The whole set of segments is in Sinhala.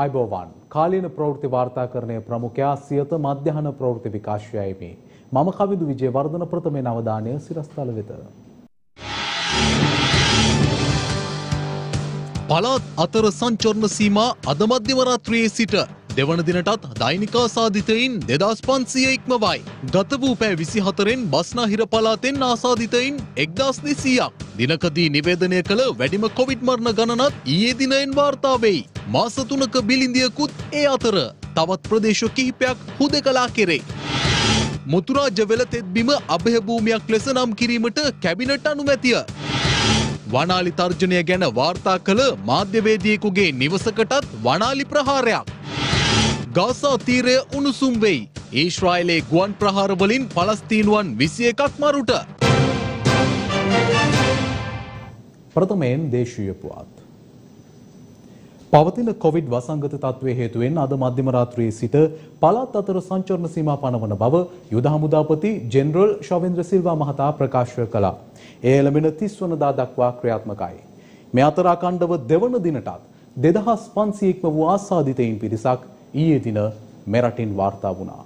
आयबोवान कालीन प्रवृत्ति वार्ताकरणे प्रमुख्या सियत मध्याह्न प्रवृत्ति विकासयमि मम कविदु विजयवर्धन प्रथमे नवदाने सिरस्थल वेत පළාත් අතර සංචරණ සීමා අද මධ්‍යම රාත්‍රියේ සිට දෙවන දිනටත් දෛනික ආසාදිතයින් 2500 ඉක්මවයි. ගත වූ පැය 24න් බස්නාහිර පළාතෙන් ආසාදිතයින් 1200ක්. දිනකදී නිවේදනය කළ වැඩිම කොවිඩ් මරණ ගණනත් ඊයේ දිනයෙන් වාර්තා වෙයි. මාස 3ක බිලිඳියකුත් ඒ අතර තවත් ප්‍රදේශ කිහිපයක් හුදකලා කෙරේ. මුතුරාජ වෙළතෙත්බිම අභය භූමියක් ලෙස නම් කිරීමට කැබිනට් අනුමැතිය. වනාලි තර්ජනය ගැන වාර්තා කළ මාධ්‍යවේදියෙකුගේ නිවසකටත් වනාලි ප්‍රහාරයක්. ගාසා තීරය උණුසුම් වෙයි. ඊශ්‍රායලයේ ගුවන් ප්‍රහාර වලින් පලස්තීනුවන් 21ක් මරුට. ප්‍රථමයෙන් දේශීය පුවත්. පවතින කොවිඩ් වසංගත තත්ත්වයේ හේතුවෙන් අද මධ්‍යම රාත්‍රියේ සිට පළාත් අතර සංචරණ සීමා පනවන බව යුද හමුදාපති ජෙනරල් ශවේන්ද්‍ර සිල්වා මහතා ප්‍රකාශ කළා. एलमेन 30 वनदा दक्वा ක්‍රියාත්මකයි. මේ අතර අඛණ්ඩව දෙවන දිනටත් 2500ක්ම වූ ආසාදිතයින් පිරිසක් ඊයේ දින මෙරටින් වාර්තා වුණා.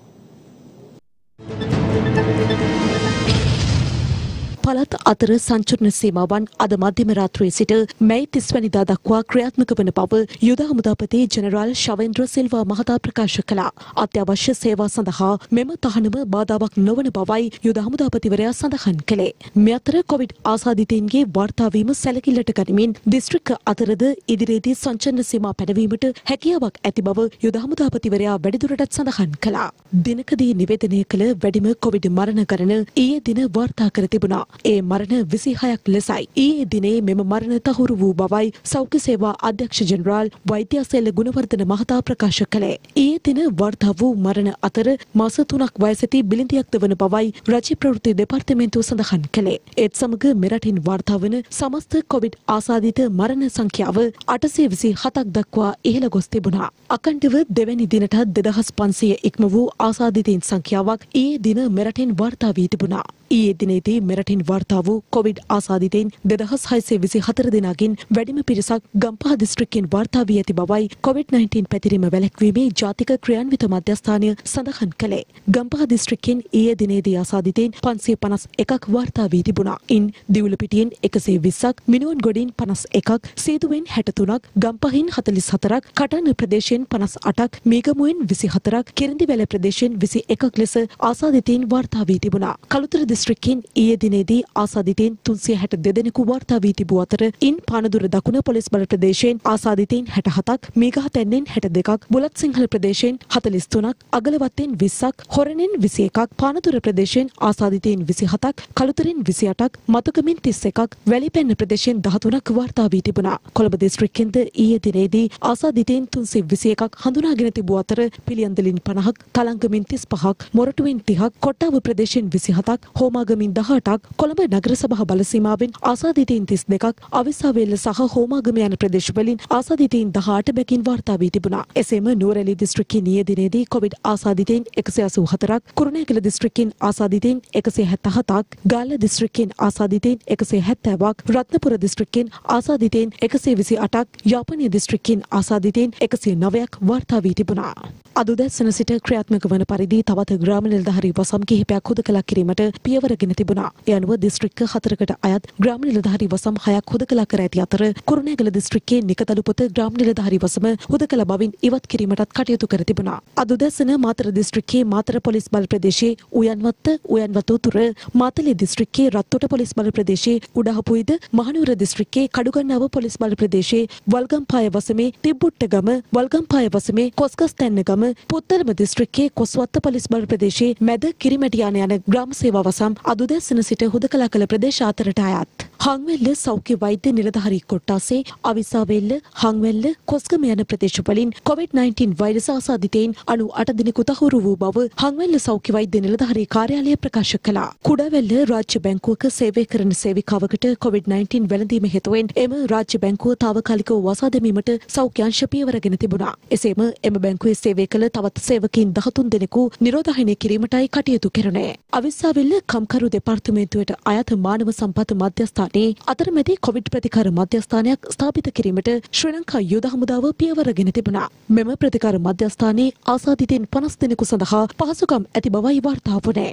පළාත් අතර සංචරණ සීමාවන් අද මධ්‍යම රාත්‍රියේ සිට මැයි 30 වනදා දක්වා ක්‍රියාත්මක වන බව යුද හමුදාපති ජෙනරාල් ශවේන්ද්‍ර සිල්වා මහතා ප්‍රකාශ කළා. අත්‍යවශ්‍ය සේවා සඳහා මෙම තහනම බාධාවක් නොවන බවයි යුද හමුදාපතිවරයා සඳහන් කළේ. මේ අතර කොවිඩ් ආසාදිතයින්ගේ වාර්තා වීම සැලකිල්ලට ගනිමින් දිස්ත්‍රික්ක අතරද ඉදිරියේදී සංචරණ සීමා පැනවීමට හැකියාවක් ඇති බව යුද හමුදාපතිවරයා වැඩිදුරටත් සඳහන් කළා. දිනකදී නිවේදනය කළ වැඩිම කොවිඩ් මරණ ගණන ඊයේ දින වාර්තා කර තිබුණා. ඒ මරණ 26ක් ලෙසයි ඊයේ දිනේ මෙම මරණ තහවුරු වූ බවයි සෞඛ්‍ය සේවා අධ්‍යක්ෂ ජෙනරාල් වෛද්‍යසේල ගුණවර්ධන මහතා ප්‍රකාශ කළේ. ඊයේ දින වර්ධා වූ මරණ අතර මාස 3ක් වයසදී බිලිඳියක්ද වන බවයි රජයේ ප්‍රවෘත්ති දෙපාර්තමේන්තුව සඳහන් කළේ. ඒත් සමග මෙරටින් වර්ධා වන සමස්ත කොවිඩ් ආසාදිත මරණ සංඛ්‍යාව 827ක් දක්වා ඉහළ ගොස් තිබුණා. අඛණ්ඩව දෙවැනි දිනට 2500 ඉක්ම වූ ආසාදිතයින් සංඛ්‍යාවක් ඊයේ දින මෙරටින් වර්ධා වී තිබුණා. ඊයේ දිනේදී මෙරටින් වාර්තා වූ කොවිඩ් ආසාදිතයින් 2624 දෙනාගෙන් වැඩිම පිරිසක් ගම්පහ දිස්ත්‍රික්කයෙන් වාර්තා වී ඇති බවයි COVID-19 පැතිරීම වැළැක්වීමේ ජාතික ක්‍රියාන්විත මධ්‍යස්ථානය සඳහන් කළේ. ගම්පහ දිස්ත්‍රික්කයෙන් ඊයේ දිනේදී ආසාදිතයින් 551ක් වාර්තා වී තිබුණා. ඉන් දිවුලපිටියෙන් 120ක්, මිනුවන්ගොඩින් 51ක්, සීදුවෙන් 63ක්, ගම්පහින් 44ක්, කටන ප්‍රදේශයෙන් 58ක්, මීගමුවෙන් 24ක්, කිරිඳිවැල ප්‍රදේශයෙන් 21ක් ලෙස ආසාදිතයින් වාර්තා වී තිබුණා. කලුතර දිස්ත්‍රික්කයෙන් ඊයේ දිනේදී ආසාදිතයින් 362 දෙනෙකු වාර්තා වී තිබූ අතර ඉන් පානදුර දකුණ පොලිස් බල ප්‍රදේශයෙන් ආසාදිතයින් 67ක්, මීගහතැන්නෙන් 62ක්, බුලත්සිංහල ප්‍රදේශයෙන් 43ක්, අගලවත්තෙන් 20ක්, හොරණෙන් 21ක්, පානදුර ප්‍රදේශයෙන් ආසාදිතයින් 27ක්, කලුතරෙන් 28ක්, මතුකමින් 31ක්, වැලිපැන්න ප්‍රදේශයෙන් 13ක් වාර්තා වී තිබුණා. කොළඹ දිස්ත්‍රික්කයෙන්ද ඊයේ දිනේදී ආසාදිතයින් 321ක් හඳුනාගෙන තිබූ අතර පිළියන්දලින් 50ක්, තලංගමින් 35ක්, මොරටුවෙන් 30ක්, කොට්ටාව ප්‍රදේශයෙන් 27ක්, හෝමාගමින් 18ක්, කොළඹ නගර සභා බලසීමාවෙන් ආසාදිතයින් 32ක්, අවිසාවේල්ල සහ හෝමාගම යන ප්‍රදේශවලින් ආසාදිතයින් 18 බැගින් වාර්තා වී තිබුණා. එසේම නුවරඑළිය දිස්ත්‍රික්කයේ ඊයේ දිනේදී කොවිඩ් ආසාදිතයින් 184ක්, කුරුණෑගල දිස්ත්‍රික්කයෙන් ආසාදිතයින් 177ක්, ගාල්ල දිස්ත්‍රික්කයෙන් ආසාදිතයින් 170ක්, රත්නපුර දිස්ත්‍රික්කයෙන් ආසාදිතයින් 128ක්, යාපනය දිස්ත්‍රික්කයෙන් ආසාදිතයින් 109ක් වාර්තා වී තිබුණා. අද උදැසන සිට ක්‍රියාත්මක වන පරිදි තවත් ග්‍රාම නිලධාරී වසම් කිහිපයක් හුදකලා කිරීමට පියවරගෙන තිබුණා. ඒ අනුව දිස්ත්‍රික්ක 4කට අයත් ග්‍රාම නිලධාරී වසම් 6ක් හුදකලා කර ඇති අතර කුරුණෑගල දිස්ත්‍රික්කයේ නිකතලු පොත ග්‍රාම නිලධාරී වසම හුදකලා බවින් ඉවත් කිරීමටත් කටයුතු කර තිබුණා. අද උදැසන මාතර දිස්ත්‍රික්කයේ මාතර පොලිස් බල ප්‍රදේශයේ උයන්වත්ත, උයන්වතු උතුර, මාතලේ දිස්ත්‍රික්කයේ රත්තුට පොලිස් බල ප්‍රදේශයේ උඩහපුයිද, මහනුවර දිස්ත්‍රික්කයේ කඩුගන්නාව පොලිස් බල ප්‍රදේශයේ වල්ගම්පාය වසමේ තිබ්බුට්ටගම, වල්ගම්පාය වසමේ කොස්ගස්තැන්නගම, පුත්තලම දිස්ත්‍රික්කයේ කොස්වත්ත පොලිස් බල ප්‍රදේශයේ මැද කිරිමැටියාන යන ග්‍රාම සේවා වසම් අද උදැසන සිට හුදකලා කළ ප්‍රදේශ අතරට අයත්. හංවැල්ල සෞඛ්‍ය වෛද්‍ය නිලධාරී කොට්ටාසේ අවිසාවේල්ල, හංවැල්ල, කොස්ගම යන ප්‍රදේශවලින් COVID-19 වෛරස ආසාදිතයින් 98 දෙනෙකු තහවුරු වූ බව හංවැල්ල සෞඛ්‍ය වෛද්‍ය නිලධාරී කාර්යාලය ප්‍රකාශ කළා. කුඩවැල්ල රාජ්‍ය බැංකුවක සේවය කරන සේවිකාවකට COVID-19 වැළඳීම හේතුවෙන් එම රාජ්‍ය බැංකුව తాවකාලිකව වසා දැමීමට සෞඛ්‍ය අංශ පියවරගෙන තිබුණා. එසේම එම බැංකුවේ සේවය කළ තවත් සේවකයන් 13 දෙනෙකු නිරෝධායනය කිරීමටයි කටයුතු කෙරුණේ. අවිසාවේල්ල කම්කරු දෙපාර්තමේන්තුවට අයත් මානව සම්පත් මධ්‍යස්ථාන රටේ අතරමැදි කොවිඩ් ප්‍රතිකාර මධ්‍යස්ථානයක් ස්ථාපිත කිරීමට ශ්‍රී ලංකා යුද හමුදාව පියවරගෙන තිබුණා. මෙම ප්‍රතිකාර මධ්‍යස්ථානයේ ආසාදිතයින් 50 දෙනෙකු සඳහා පහසුකම් ඇති බවයි වාර්තා වුණේ.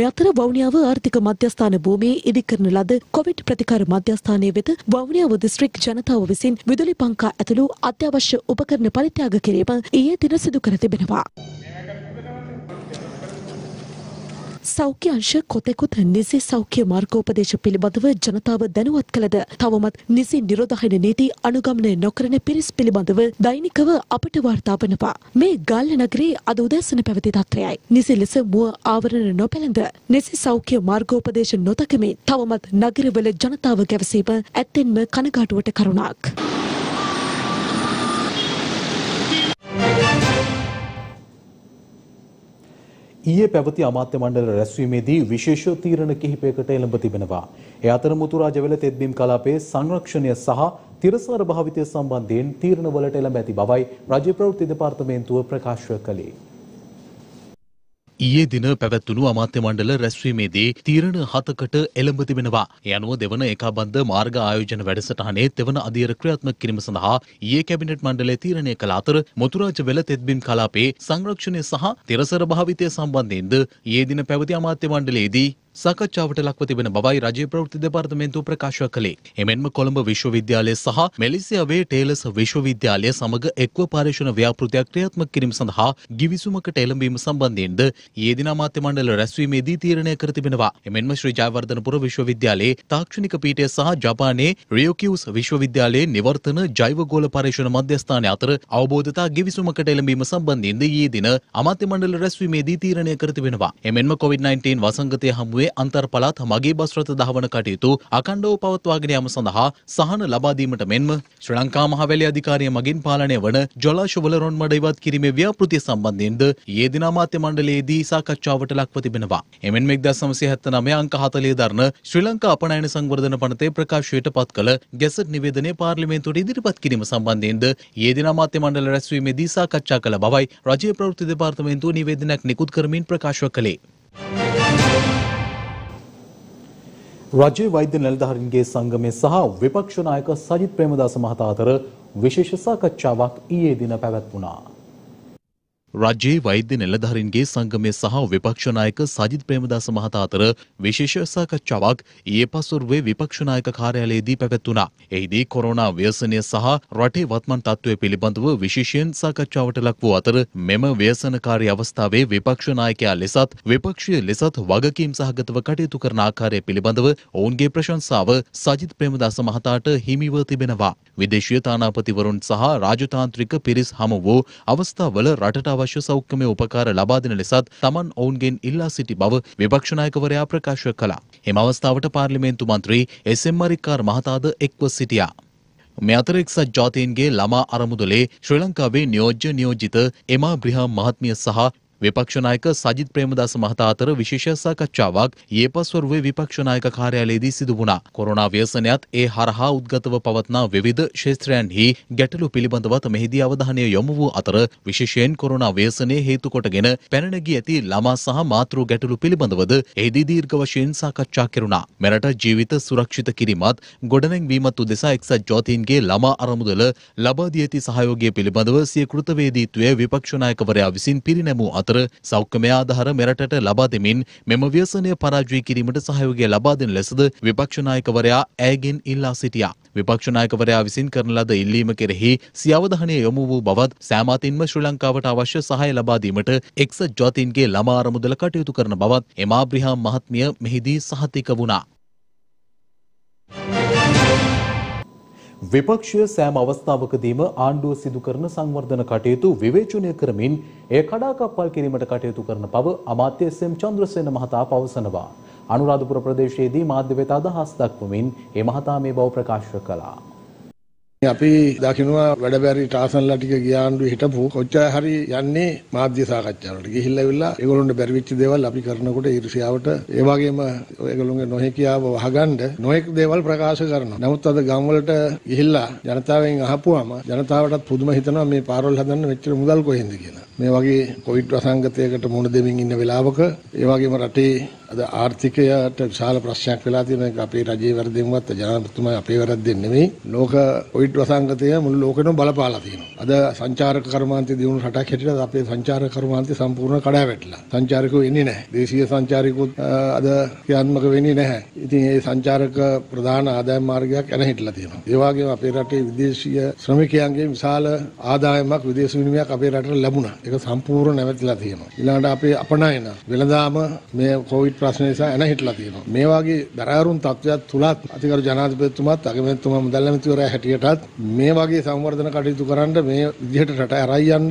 මෙතර වවුනියාව ආර්ථික මධ්‍යස්ථාන භූමියේ ඉදිකරන ලද කොවිඩ් ප්‍රතිකාර මධ්‍යස්ථානයේ වෙත වවුනියාව දිස්ත්‍රික් ජනතාව විසින් විදුලි පංකා ඇතුළු අත්‍යවශ්‍ය උපකරණ පරිත්‍යාග කිරීම ඊයේ දින සිදු කර තිබෙනවා. සෞඛ්‍ය අංශ කොතෙකුත් නිසි සෞඛ්‍ය මාර්ගෝපදේශ පිළිබඳව ජනතාව දැනුවත් කළද තවමත් නිසි නිරෝධායන නීති අනුගමනය නොකරන පිරිස් පිළිබඳව දෛනිකව අපට වාර්තා වෙනවා. මේ ගල්ල නගරයේ අද උදෑසන පැවති තත්ත්වයයි. නිසි ලෙස මුව ආවරණ නොපැළඳ නිසි සෞඛ්‍ය මාර්ගෝපදේශ නොතකමින් තවමත් නගරවල ජනතාව ගැවසීම ඇත්තෙන්ම කනගාටුවට කරුණක්. ඊයේ පැවති අමාත්‍ය මණ්ඩල රැස්වීමේදී විශේෂ තීරණ කිහිපයකට එළඹ තිබෙනවා. ඒ අතර මුතුරාජවැල තෙත්බිම් කලාපයේ සංරක්ෂණය සහ තිරසාර භාවිතය සම්බන්ධයෙන් තීරණ වලට එළඹ ඇති බවයි රාජ්‍ය ප්‍රවෘත්ති දෙපාර්තමේන්තුව ප්‍රකාශ කළේ. ඊයේ දින පැවැත්වුණු අමාත්‍ය මණ්ඩල රැස්වීමේදී තීරණ 7කට එළඹ තිබෙනවා. ඒ අනුව දෙවන ඒකාබද්ධ මාර්ග ආයෝජන වැඩසටහනේ තෙවන අදියර ක්‍රියාත්මක කිරීම සඳහා ඊයේ කැබිනට් මණ්ඩලය තීරණය කළ අතර මොතුරාජවැල තෙත්බිම් කලාපයේ සංරක්ෂණය සහ තිරසර භාවිතය සම්බන්ධයෙන්ද ඊයේ දින පැවති අමාත්‍ය මණ්ඩලයේදී සාකච්ඡාවට ලක්ව තිබෙන බවයි රජයේ ප්‍රවෘත්ති දෙපාර්තමේන්තුව ප්‍රකාශ කළේ. එමෙන්ම කොළඹ විශ්වවිද්‍යාලය සහ මැලේසියාවේ ටේලර්ස් විශ්වවිද්‍යාලය සමග එක්ව පර්යේෂණ ව්‍යාපෘතියක් ක්‍රියාත්මක කිරීම සඳහා ගිවිසුමකට එළඹීම සම්බන්ධයෙන්ද ඊයේ දින අමාත්‍ය මණ්ඩල රැස්වීමේදී තීරණය කර තිබෙනවා. එමෙන්ම ශ්‍රී ජයවර්ධනපුර විශ්වවිද්‍යාලයේ තාක්ෂණික පීඨය සහ ජපානයේ රියොකියුස් විශ්වවිද්‍යාලයේ නිවර්තන ජෛව ගෝල පර්යේෂණ මධ්‍යස්ථානය අතර අවබෝධතා ගිවිසුමකට එළඹීම සම්බන්ධයෙන්ද ඊයේ දින අමාත්‍ය මණ්ඩල රැස්වීමේදී තීරණය කර තිබෙනවා. එමෙන්ම COVID-19 වසංගතය හමුවේ අන්තර් පළාත් මගේ බස් රථ දහවන කටයුතු අඛණ්ඩව පවත්වාගෙන යාම සඳහා සහන ලබා දීමට මෙන්ම ශ්‍රී ලංකා මහවැලි අධිකාරිය මගින් පාලනය වන ජලාශවල රොන් මඩ ඉවත් කිරීමේ ව්‍යාපෘතිය සම්බන්ධයෙන්ද ඊයේ දින අමාත්‍ය මණ්ඩලයේදී සාකච්ඡාවට ලක්ව තිබෙනවා. එමෙන්ම 1979 අංක 40 දරන ශ්‍රී ලංකා අපනයන සංවර්ධන පනතේ ප්‍රකාශයට පත් කළ ගැසට් නිවේදනය පාර්ලිමේන්තුවට ඉදිරිපත් කිරීම සම්බන්ධයෙන්ද ඊයේ දින අමාත්‍ය මණ්ඩල රැස්වීමේදී සාකච්ඡා කළ බවයි රාජ්‍ය ප්‍රවෘත්ති දෙපාර්තමේන්තුව නිවේදනයක් නිකුත් කරමින් ප්‍රකාශ කළේ. राज्य वैद्य नेलधारीन्गे संगमे सह विपक्ष नायक सजित प्रेमदास महता अतर विशेष साकච්ඡාවක් ඊයේ දින පැවැත්වුණා. राज्य वैद्य नेलधारीन्गे संगमे सह विपक्ष नायक सजित प्रेमदास महता अतर विशेष साकච්ඡාවක් ඊයේ පසුරුවේ विपक्ष नायक कार्यालयයේදී පැවැත්වුණා. එෙහිදී කොරෝනා ව්‍යසනය සහ රටේ වත්මන් තත්ත්වය පිළිබඳව විශේෂයෙන් සාකච්ඡාවට ලක් වූ අතර මෙම ව්‍යසනකාරී අවස්ථාවේ විපක්ෂ නායකයා ලෙසත් විපක්ෂීය ලෙසත් වගකීම් සහගතව කටයුතු කරන ආකාරය පිළිබඳව ඔවුන්ගේ ප්‍රශංසාව සජිත් ප්‍රේමදාස මහතාට හිමිව තිබෙනවා. විදේශීය තානාපතිවරුන් සහ රාජතාන්ත්‍රික පිරිස් හමු වූ අවස්ථාවල රටට අවශ්‍ය සෞඛ්‍යමය උපකාර ලබා දෙන ලෙසත් තමන් ඔවුන්ගෙන් ඉල්ලා සිටි බව විපක්ෂ නායකවරයා ප්‍රකාශ කළා. එම අවස්ථාවට පාර්ලිමේන්තු මන්ත්‍රී එස්.එම්. මරික්කාර මහතාද එක්ව සිටියා. මේ අතර එක්සත් ජාතීන්ගේ ළමා අරමුදලේ ශ්‍රී ලංකාවේ නියෝජ්‍ය නියෝජිත එමා බ්‍රිහාම් මහත්මිය සහ विपक्ष नायक सजित प्रेमदास महता अतर विशेष साकච්ඡාවක් ඊයේ පස්වරුවේ विपक्ष नायक कार्यालयයේදී සිදු වුණා. කොරෝනා ව්‍යසනයත් ඒ හරහා උද්ගතව පවත්නා විවිධ ක්ෂේත්‍රයන්හි ගැටලු පිළිබඳවත් මෙහිදී අවධානය යොමු වූ අතර විශේෂයෙන් කොරෝනා ව්‍යසනයේ හේතු කොටගෙන පැන නැගී ඇති ළමා සහ මාතෘ ගැටලු පිළිබඳවද එහිදී දීර්ඝ වශයෙන් සාකච්ඡා කෙරුණා. මෙරට ජීවිත සුරක්ෂිත කිරීමත් ගොඩනැංවීමත් උදෙසා එක්සත් ජාතීන්ගේ ළමා අරමුදල ලබා දී ඇති සහයෝගය පිළිබඳව සිය කෘතවේදීත්වය විපක්ෂ නායකවරයා විසින් පිරිනැමූ සෞඛ්‍යමය ආධාර මෙරටට ලබා දෙමින් මෙම ව්‍යසනය පරාජය කිරීමට සහයෝගය ලබා දෙන ලෙසද විපක්ෂ නායකවරයා ඇයගෙන් ඉල්ලා සිටියා. විපක්ෂ නායකවරයා විසින් කරන ලද ඉල්ලීම කෙරෙහි සිය අවධානය යොමු වූ බවත් සෑමතින්ම ශ්‍රී ලංකාවට අවශ්‍ය සහාය ලබා දීමට එක්සත් ජාතීන්ගේ ළමා අරමුදල කටයුතු කරන බවත් එමා බ්‍රිහාම් මහත්මිය මෙහිදී සහතික වුණා. विपक्षीय सෑම අවස්ථාවකදීම ආණ්ඩුව සිදු කරන සංවර්ධන කටයුතු විවේචනය කරමින් ඒ කඩාකප්පල් කිරීමට කටයුතු කරන බව අමාත්‍ය එස්.එම්. චන්ද්‍රසේන මහතා පවසනවා. අනුරාධපුර ප්‍රදේශයේදී මාධ්‍ය වෙත අදහස් දක්වමින් ඒ මහතා මේ බව ප්‍රකාශ කළා. අපි දකින්නවා වැඩබැරි ටාසන්ලා ටික ගියාන්ඩු හිටපු කොච්චර හරි යන්නේ මාධ්‍ය සාකච්ඡාවලට ගිහිල්ලාවිලා ඒගොල්ලොන්ට බැරි වෙච්ච දේවල් අපි කරනකොට ඊර්ෂ්‍යාවට ඒ වගේම ඒගොල්ලොන්ගේ නොහැකියාව වහගන්න නොඑක් දේවල් ප්‍රකාශ කරනවා. නමුත් අද ගම්වලට ගිහිල්ලා ජනතාවෙන් අහපුවාම ජනතාවටත් පුදුම හිතනවා මේ පාරවල් හදන්න මෙච්චර මුදල් කොහෙන්ද කියලා. මේ වගේ කොවිඩ් වසංගතයකට මුහුණ දෙමින් ඉන්න වෙලාවක ඒ වගේම රටේ අද ආර්ථිකයට විශාල ප්‍රශ්නයක් වෙලා තියෙනවා. අපේ රජයේ වැරදෙන්වත් ජනාධිපතිතුමා අපේ වැරද්දෙන් නෙමෙයි ලෝක වසංගතය මුළු ලෝකෙම බලපාලා තියෙනවා. අද සංචාරක කර්මාන්තයේ දිනුන රටක් හැටියට අපේ සංචාරක කර්මාන්තය සම්පූර්ණ කඩාවැටලා. සංචාරකයෝ එන්නේ නැහැ. දේශීය සංචාරකයෝ අද ක්‍රියාත්මක වෙන්නේ නැහැ. ඉතින් මේ සංචාරක ප්‍රධාන ආදායම් මාර්ගයක් එන හිටලා තියෙනවා. ඒ වගේම අපේ රටේ විදේශීය ශ්‍රමිකයන්ගේ විශාල ආදායමක් විදේශ විනිමයක් අපේ රටට ලැබුණා. ඒක සම්පූර්ණ නැවතිලා තියෙනවා. ඊළඟට අපේ අපනයන වෙළඳාම මේ කොවිඩ් ප්‍රශ්න නිසා එන හිටලා තියෙනවා. මේ වගේ දරාරුන් තත්ත්වයක් තුලත් අතිගරු ජනාධිපතිතුමාත් අගමැතිතුමා මුදල් ඇමතිවරයා හැටියට මේ වගේ සංවර්ධන කටයුතු කරන්න මේ විදිහට රට ඇරයි යන්න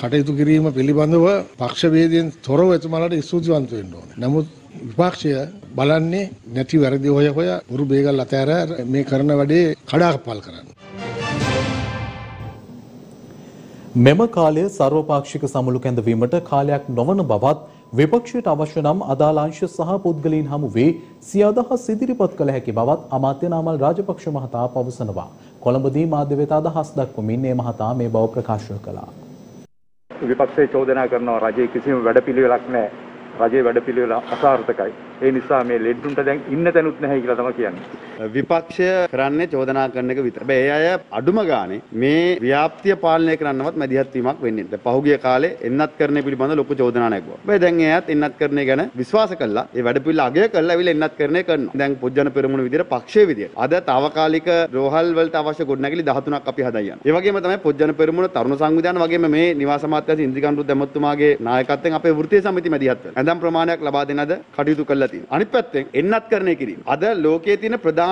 කටයුතු කිරීම පිළිබඳව පක්ෂවේදීන් තොරව එතුමාලට ස්තුතිවන්ත වෙන්න ඕනේ. නමුත් විපක්ෂය බලන්නේ නැති වැරදි හොය හොය උරු බේගල් අතහැර මේ කරන වැඩේ කඩාකප්පල් කරන්න. මෙම කාලයේ සර්වපාක්ෂික සමුළු කැඳවීමට කාලයක් නොවන බවත් විපක්ෂයට අවශ්‍ය නම් අදාළ අංශ සහ පුද්ගලයන් හමු වී සිය අදහස් ඉදිරිපත් කළ හැකි බවත් අමාත්‍ය නාමල් රාජපක්ෂ මහතා පවසනවා. කොළඹදී මාධ්‍ය වෙත අදහස් දක්වමින් මේ මහතා මේ බව ප්‍රකාශ කළා. විපක්ෂයේ චෝදනා කරනවා රජයේ කිසිම වැඩපිළිවෙලක් නැහැ. රජයේ වැඩපිළිවෙල අසාර්ථකයි. ඒ නිසා මේ ලෙඩුන්ට දැන් ඉන්න තැනුත් නැහැ කියලා තමයි කියන්නේ. විපක්ෂය කරන්නේ චෝදනා කරන එක විතරයි. මේ අය අඩුම ගානේ මේ ව්‍යාප්තිය පාලනය කරන්නවත් මැදිහත් වීමක් වෙන්නේ නැහැ. පහුගිය කාලේ එන්නත්කරණය පිළිබඳ ලොකු චෝදනා නැගුවා. මේ දැන් එයාත් එන්නත්කරණය ගැන විශ්වාස කළා. ඒ වැඩපිළිවෙල අගය කළා. අවිල එන්නත්කරණය කරනවා. දැන් පොජ්ජන පෙරමුණු විදියට පක්ෂයේ විදියට අද තාවකාලික රෝහල් වලට අවශ්‍ය ගොඩනැගිලි 13ක් අපි හදා යනවා. ඒ වගේම තමයි පොජ්ජන පෙරමුණ තරුණ සංවිධාන වගේම මේ නිවාස අමාත්‍යාංශ ඉන්දිකා අනුරුද්ධ ඇමතිතුමාගේ නායකත්වයෙන් අපේ වෘත්තීය සමිති මැදිහත් වෙනවා. දැන් ප්‍රමාණයක් ලබා දෙනද කටයුතු කළා තියෙනවා. අනිත් පැත්තෙන් එන්නත්කරණය කිරීම. අද ලෝකයේ තියෙන ප්‍රධානතම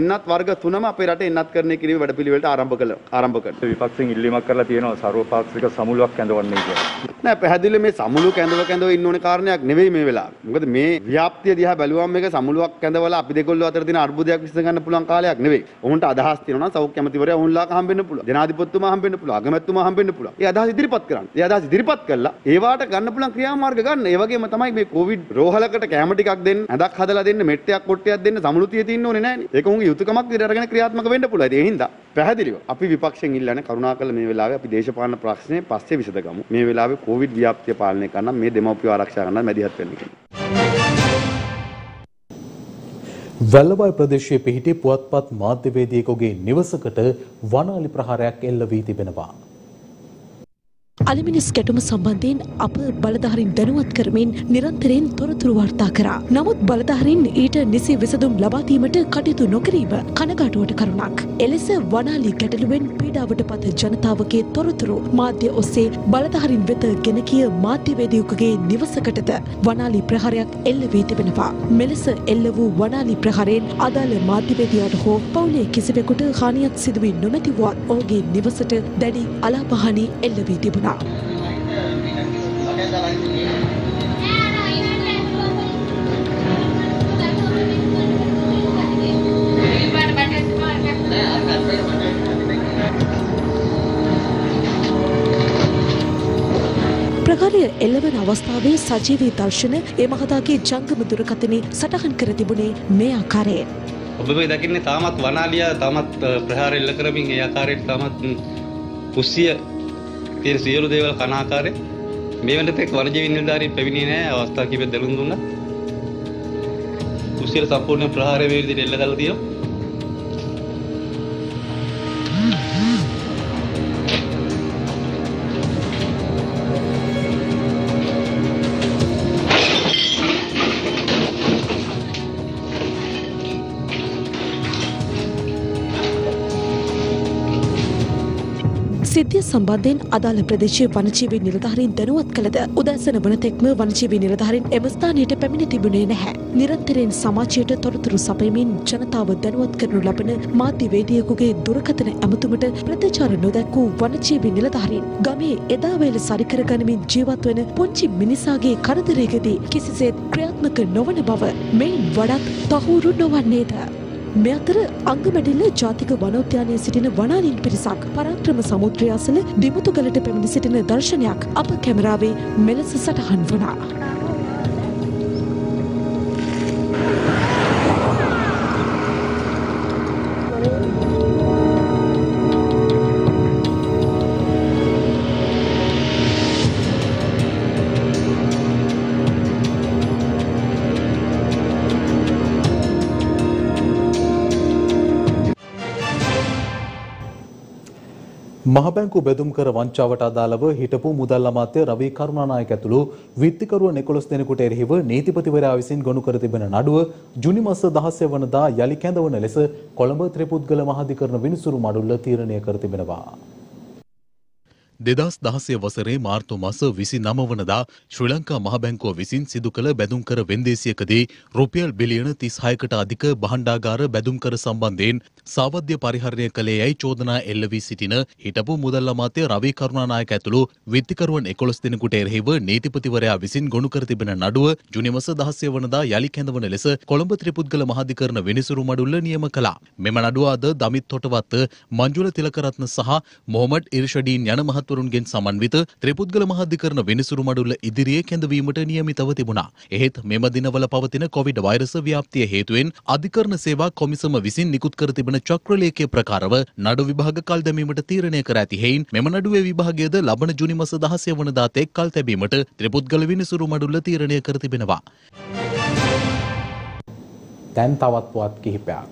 එන්නත් වර්ග තුනම අපේ රටේ එන්නත්කරණය කිරීම වැඩපිළිවෙලට ආරම්භ කරනවා. විපක්ෂයෙන් ඉල්ලීමක් කරලා තියෙනවා සර්වපාක්ෂික සමුළුවක් කැඳවන්නේ කියලා. නෑ පැහැදිලි මේ සමුළු කැඳව ඉන්න ඕනේ කාරණයක් නෙවෙයි මේ වෙලාවේ. මොකද මේ ව්‍යාප්තිය දිහා බැලුවම මේක සමුළුවක් කැඳවලා අපි දෙකොල්ලෝ අතර තියෙන අර්බුදයක් විසඳ ගන්න පුළුවන් කාලයක් නෙවෙයි. ඔවුන්ට අදහස් තියෙනවා නම් සෞඛ්‍ය අමාත්‍යවරයා ඔවුන්ලාට හම්බෙන්න පුළුවන්. ජනාධිපතිතුමා හම්බෙන්න පුළුවන්. අගමැතිතුමා හම්බෙන්න පුළුවන්. ඒ අදහස් ඉදිරිපත් කරන්න. ඒ අදහස් ඉදිරිපත් කළා ඒවට ගන්න පුළුවන් ක්‍රියාමාර්ග ගන්න. වගේම තමයි මේ කොවිඩ් රෝහලකට කැම ටිකක් දෙන්න, හදක් හදලා දෙන්න, මෙට්ටයක් කොට්ටයක් දෙන්න සමුළුතිය තියෙන්න ඕනේ නෑනේ. ඒක උන්ගේ යුතුයකමක් විදිහට අරගෙන ක්‍රියාත්මක වෙන්න පුළුවන්. ඒ හින්දා පැහැදිලිව අපි විපක්ෂයෙන් ඉල්ලන්නේ කරුණාකරලා මේ වෙලාවේ අපි දේශපාලන ප්‍රශ්නේ පස්සේ විසඳගමු. මේ වෙලාවේ කොවිඩ් ව්‍යාප්තිය පාලනය කරන්න මේ දෙමව්පියෝ ආරක්ෂා කරන්න මැදිහත් වෙන්න කියලා. වැල්ලවයි ප්‍රදේශයේ පිහිටි පුවත්පත් මාධ්‍යවේදියෙකුගේ නිවසකට වනාලි ප්‍රහාරයක් එල්ල වී තිබෙනවා. අලිමිනිස් කැටුම සම්බන්ධයෙන් අප බලධාරීන් දැනුවත් කරමින් නිරන්තරයෙන් තොරතුරු වාර්තා කරා. නමුත් බලධාරීන් ඊට නිසි විසඳුම් ලබා දීමට කටයුතු නොකිරීම කනගාටුවට කරුණක්. එලෙස වනාලි ගැටලුවෙන් පීඩාවට පත් ජනතාවගේ තොරතුරු මාධ්‍ය ඔස්සේ බලධාරීන් වෙත ගෙන ගිය මාධ්‍යවේදියෙකුගේ නිවසකටද වනාලි ප්‍රහාරයක් එල්ල වී තිබෙනවා. මෙලෙස එල්ල වූ වනාලි ප්‍රහාරයෙන් අදාළ මාධ්‍යවේදියාට හෝ පවුලේ කිසිවෙකුට හානියක් සිදු වී නොමැති වුවත් ඔහුගේ නිවසට දැඩි අලාභහානි එල්ල වී තිබුණා. ප්‍රකාරය එළවන අවස්ථාවේ සජීවී දර්ශන ඒ මහතාගේ ජංගම දුරකථනයේ සටහන් කර තිබුණේ මේ ආකාරයෙන්. ඔබ මේ දකින්නේ තාමත් වනාලිය තාමත් ප්‍රහාර එල්ල කරමින් ඒ ආකාරයට තාමත් කුස්සිය තියෙන සියලු දේවල් කන ආකාරය මේ වෙනතෙක් වනජීවි නිලධාරීන් පැමිණියේ නැහැ. අවස්ථා කිහිපයක් දරුන් දුන්නා. කුසියල සම්පූර්ණ ප්‍රහාරය වේ විදිහට එල්ල කරලා සිද්ධිය සම්බන්ධයෙන් අදාළ ප්‍රදේශයේ වනජීවී නිලධාරීන් දැනුවත් කළද උදෑසන වන තෙක්ම වනජීවී නිලධාරීන් එම ස්ථානයට පැමිණ තිබුණේ නැහැ. නිරන්තරයෙන් සමාජයට තොරතුරු සපයමින් ජනතාව දැනුවත් කරනු ලබන මාධ්‍යවේදියෙකුගේ දුරකථන ඇමතුමට ප්‍රතිචාර නොදක්වූ වනජීවී නිලධාරීන් ගමේ එදා වේල සරිකර ගනිමින් ජීවත් වන පුංචි මිනිසාගේ කරදරයකදී කිසිසේත් ක්‍රියාත්මක නොවන බව මෙයින් වඩාත් තහවුරු නොවන්නේද? मे अतर अंगमेडिल जातिक वनोद्यानයේ සිටින වනාලින් පිරිසක් පරාක්‍රම සමුද්‍රය අසල දිමුතුගලට පැමිණ සිටින දර්ශනයක් අප කැමරාවේ මෙලෙස සටහන් වුණා. මහබැංකු බෙදුම්කර වංචාවට අදාළව හිටපු මුදල් අමාත්‍ය රවි කරුණානායක ඇතුළු විත්තිකරුවන් 11 දෙනෙකුට එරෙහිව නීතිපතිවරයා විසින් ගොනු කර තිබෙන නඩුව ජුනි මාස 16 වනදා යලි කැඳවන ලෙස කොළඹ ත්‍රිපුද්ගල මහාධිකරණ විනිසුරු මඩුල්ල තීරණය කර තිබෙනවා. 2016 වසරේ මාර්තු මාස 29 වනදා ශ්‍රී ලංකා මහබැංකුව විසින් සිදු කළ බෙදුම්කර වෙන්දේසියකදී රුපියල් බිලියන 36කට අධික භාණ්ඩාගාර බෙදුම්කර සම්බන්ධයෙන් සාවද්‍ය පරිහරණය කළේ යයි චෝදනා එල්ල වී සිටින හිටපු මුදල් අමාත්‍ය රවි කරුණානායක ඇතුළු විත්තිකරුවන් 11 දෙනෙකුට එරෙහිව නීතිපතිවරයා විසින් ගොනු කර තිබෙන නඩුව ජුනි මාස 16 වනදා යලි කැඳවන ලෙස කොළඹ ත්‍රිපුද්ගල මහාධිකරණ විනිසුරු මඩුල්ල නියම කළා. මෙම නඩුව අද දමිත් තොටවත්ත, මංජුල තිලකරත්න සහ මොහොමඩ් ඉර්ෂඩීන් යන මහත් වරුන්ගෙන් සමන්විත ත්‍රිපුද්ගල මහාධිකරණ විනිසුරු මඩුල්ල ඉදිරියේ කැඳවීමට නියමිතව තිබුණා. එහෙත් මෙම දිනවල පවතින කොවිඩ් වෛරස ව්‍යාප්තිය හේතුවෙන් අධිකරණ සේවා කොමිසම විසින් නිකුත් කර තිබෙන චක්‍රලේඛයේ ප්‍රකාරව නඩු විභාග කල් දැමීමට තීරණය කර ඇති හේයින් මෙම නඩුවේ විභාගයේද ලබන ජුනි මාස 16 වනදා තෙක් කල් තැබීමට ත්‍රිපුද්ගල විනිසුරු මඩුල්ල තීරණය කර තිබෙනවා. දැන් තවත් පුවත් කිහිපයක්.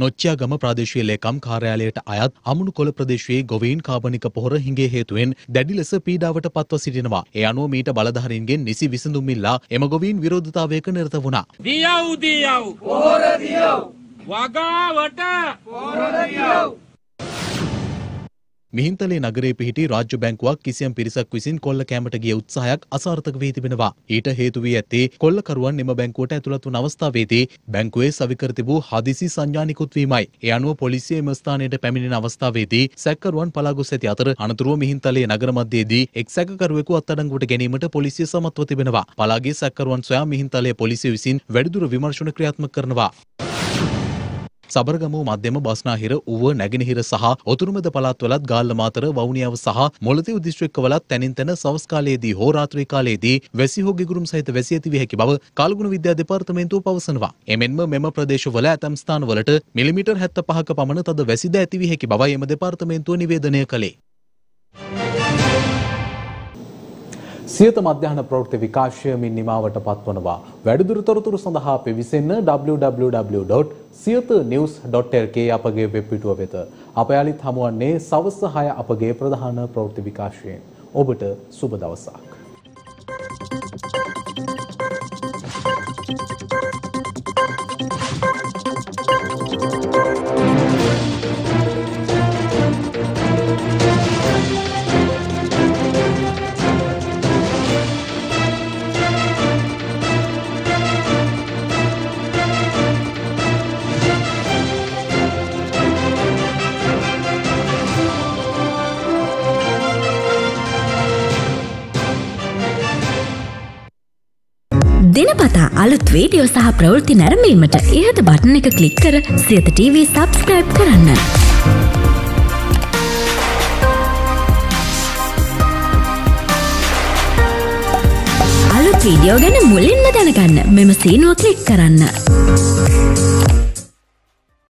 නොච්චියාගම ප්‍රාදේශීය ලේකම් කාර්යාලයට අයත් අමුණුකොළ ප්‍රදේශයේ ගොවීන් කාබනික පොහොර හිඟේ හේතුවෙන් දැඩි ලෙස පීඩාවට පත්ව සිටිනවා. ඒ අනුව මීට බලධාරීන්ගෙන් නිසි විසඳුම් ඉල්ලා එම ගොවීන් විරෝධතාවයක නිරත වුණා. දියව් දියව් පොහොර දියව් වගාවට පොහොර දියව්. මිහින්තලේ නගරයේ පිහිටි රාජ්‍ය බැංකුවක් කිසියම් පිරිසක් විසින් කොල්ල කෑමට ගිය උත්සාහයක් අසාර්ථක වී තිබෙනවා. ඊට හේතු වී ඇත්තේ කොල්ලකරුවන් එම බැංකුවට ඇතුළත් වන අවස්ථාවේදී බැංකුවේ සවිකර තිබූ හදිසි සංඥා නිකුත් වීමයි. ඒ අනුව පොලිසිය එම ස්ථානයට පැමිණෙන අවස්ථාවේදී සැකකරුවන් පලා ගොස් ඇති අතර අනතුරුව මිහින්තලේ නගර මැදයේදී එක් සැකකරුවෙකු අත්අඩංගුවට ගැනීමට පොලිසිය සමත්ව තිබෙනවා. පලාගේ සැකකරුවන් සොයා මිහින්තලේ පොලිසිය විසින් වැඩිදුර විමර්ශන ක්‍රියාත්මක කරනවා. සබරගමුව මධ්‍යම බස්නාහිර ඌව නැගෙනහිර සහ ඔතුරුමැද පළාත්වලත් ගාල්ලමාතර වවුනියාව සහ මොළදිව දිස්ත්‍රික්කවලත් තැනින් තැන සවස් කාලයේදී හෝ රාත්‍රී කාලයේදී වැසි හෝ ගිගුරුම් සහිත වැසි ඇති විය හැකි බව කාලගුණ විද්‍යා දෙපාර්තමේන්තුව පවසනවා. එමෙන්ම මෙම ප්‍රදේශවල ඇතම් ස්ථානවලට මිලිමීටර් 75ක පමණ තද වැසිද ඇති විය හැකි බවයි එම දෙපාර්තමේන්තුව නිවේදනය කළේ. සියත මධ්‍යහන ප්‍රවෘත්ති විකාශය මින් නිමාවට පත්වනවා. වැඩිදුර තොරතුරු සඳහා පිවිසෙන්න www.siyathanews.lk අපගේ වෙබ් පිටුව වෙත. අප යාලිත් හමුවන්නේ සවස් 6 අපගේ ප්‍රධාන ප්‍රවෘත්ති විකාශයෙන්. ඔබට සුබ දවසක්. දිනපතා අලුත් වීඩියෝ සහ ප්‍රවෘත්ති නැරඹීමට ඉහත බටන් එක ක්ලික් කර සියත TV subscribe කරන්න. අලුත් වීඩියෝ ගැන මුලින්ම දැනගන්න මෙම සීනුව ක්ලික් කරන්න.